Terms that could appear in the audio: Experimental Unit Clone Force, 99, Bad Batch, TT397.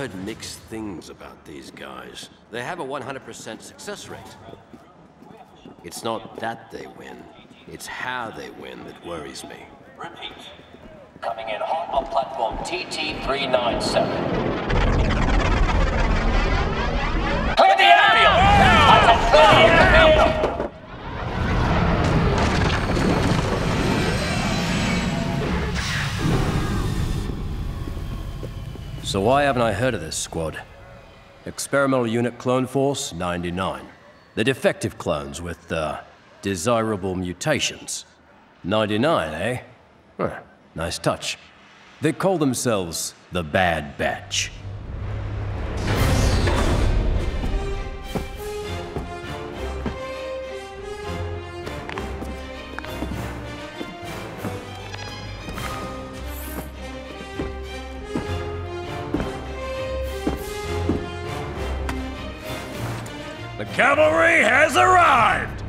heard mixed things about these guys. They have a 100% success rate. It's not that they win, it's how they win that worries me. Repeat. Coming in hot on platform TT397. Clear the area! I can clear the area! So why haven't I heard of this squad? Experimental Unit Clone Force 99. The defective clones with, desirable mutations. 99, eh? Huh, nice touch. They call themselves the Bad Batch. Cavalry has arrived!